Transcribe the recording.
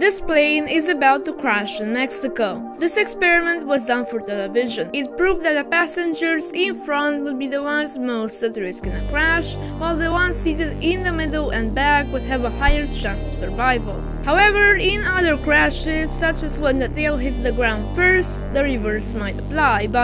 This plane is about to crash in Mexico. This experiment was done for television. It proved that the passengers in front would be the ones most at risk in a crash, while the ones seated in the middle and back would have a higher chance of survival. However, in other crashes, such as when the tail hits the ground first, the reverse might apply, but